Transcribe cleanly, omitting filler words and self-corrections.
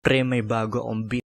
Pre may bago akong